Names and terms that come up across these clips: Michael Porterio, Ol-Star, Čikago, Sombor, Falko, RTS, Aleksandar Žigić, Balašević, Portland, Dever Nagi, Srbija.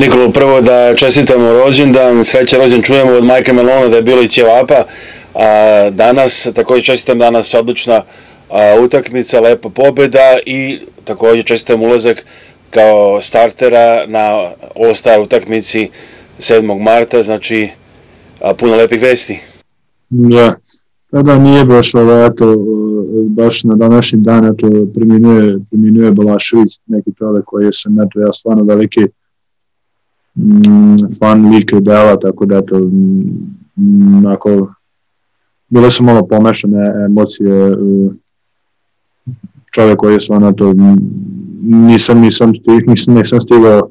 Nikolu, prvo da čestitamo rođendan, srećan rođendan, čujemo od majke Melona da je bilo i ćevapa, a danas, također čestitam danas odlična utakmica, lepa pobjeda i također čestitam ulazak kao startera na Ol-Star utakmici 7. marta, znači puno lepih vesti. Da, tada nije baš ovako, baš na današnji dan primjenjuje Balašević, neki čovjek koji sam ja stvarno veliki fan like dela, tako da bile su malo pomešane emocije, čovjek koji je stvarno nisam stigao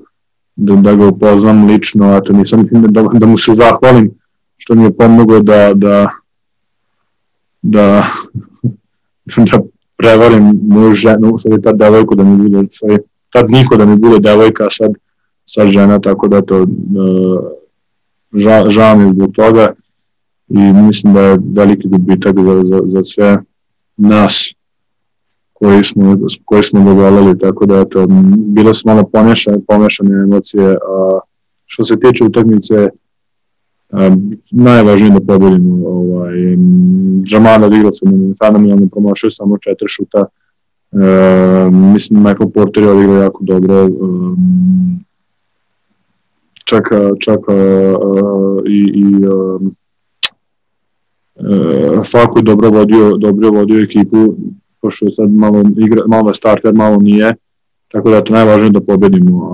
da ga upoznam lično, a to nisam da mu se zahvalim što mi je pomogao da prevarim moju ženu, sad je ta devojka da mi bude, tad niko da mi bude devojka, a sad žena, tako da to žao mi je zbog toga i mislim da je veliki gubitak za sve nas koji smo dovoljali, tako da to bilo su malo pomešane emocije. Što se tiče utakmice, najvažnije da pobedimo. Džamana odigrao se fenomenalno, promašio samo 4 šuta. Mislim Michael Porterio odigrao jako dobro. Čak i Falko je dobro vodio ekipu, pošto je sad malo starter, malo nije, tako da je to najvažnije da pobedimo.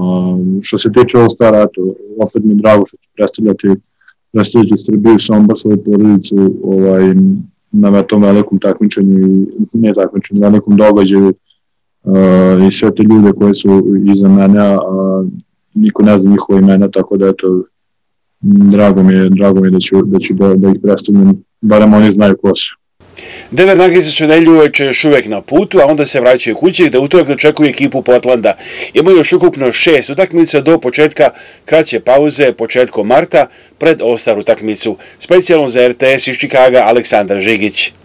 Što se tiče Ol-Stara, opet mi je drago što ću predstavljati Srbiju, Sombor, svoju porodicu na tom velikom takmičenju, ne takmičenju, velikom događaju i sve te ljude koje su iza mene, niko ne zna njihova imena, tako da je to drago mi je da ih predstavljam, barem oni znaju ko su. Dever Nagi se čudelju uveče još uvek na putu, a onda se vraćaju kuće gde utorak dočekuje ekipu Portlanda. Imaju još ukupno 6 utakmica do početka kraće pauze početkom marta pred Ol-Star utakmicu. Specijalno za RTS iz Čikaga, Aleksandar Žigić.